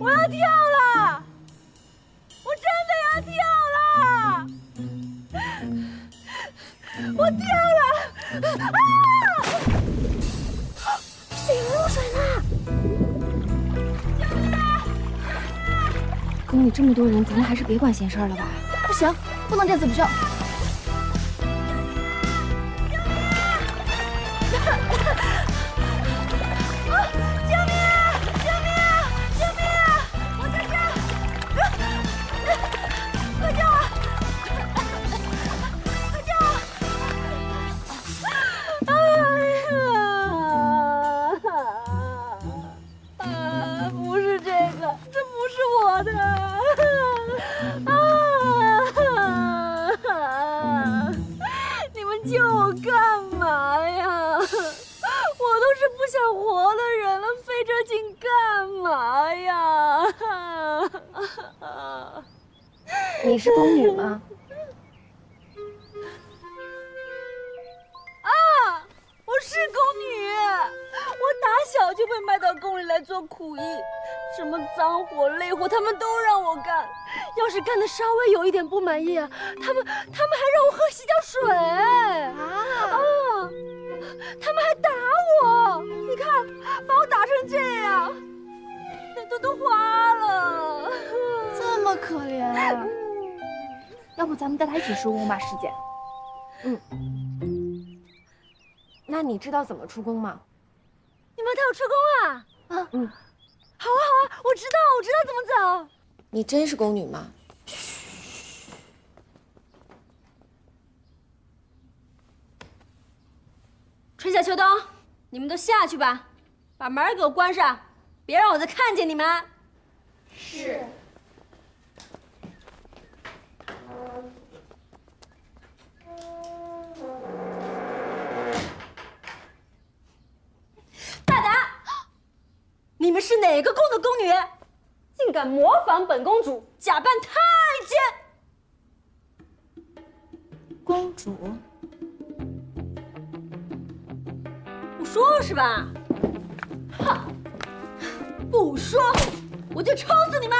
我要跳了，我真的要跳了，我跳了！啊！谁落水了？救命啊！宫里这么多人，咱们还是别管闲事了吧？不行，不能电子不救。 你是宫女吗？啊，我是宫女，我打小就被卖到宫里来做苦役，什么脏活累活他们都让我干，要是干的稍微有一点不满意啊，他们还让我喝洗脚水啊，他们还打我，你看把我打成这样，那都花了，这么可怜啊。 要不咱们带他一起出宫吧，师姐。嗯，那你知道怎么出宫吗？你们带我出宫啊？啊，嗯，好啊好啊，我知道怎么走。你真是宫女吗？嘘。春夏秋冬，你们都下去吧，把门给我关上，别让我再看见你们。是。 大胆！你们是哪个宫的宫女？竟敢模仿本公主，假扮太监！公主，不说是吧？哼，不说我就抽死你们！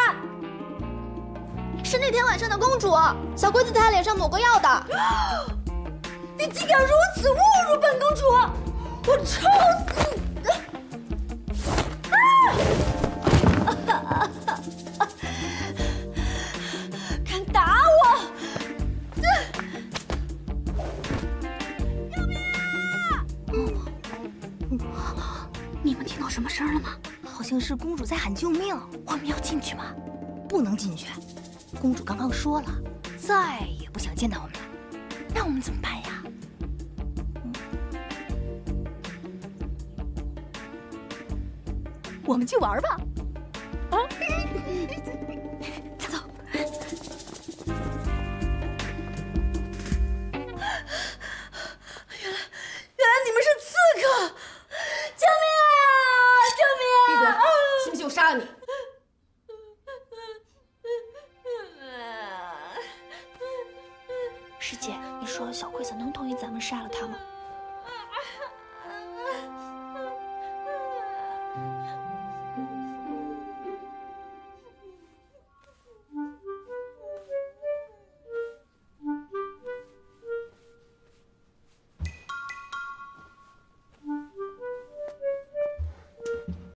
是那天晚上的公主，小龟子在她脸上抹过药的。你竟敢如此侮辱本公主，我抽死你！啊！敢打我！救命啊！你们听到什么声了吗？好像是公主在喊救命。我们要进去吗？不能进去。 公主刚刚说了，再也不想见到我们了，那我们怎么办呀？我们去玩吧！啊，走走。原来你们是刺客！救命啊！救命啊！闭嘴！信不信我杀了你？ 小龟子能同意咱们杀了他吗？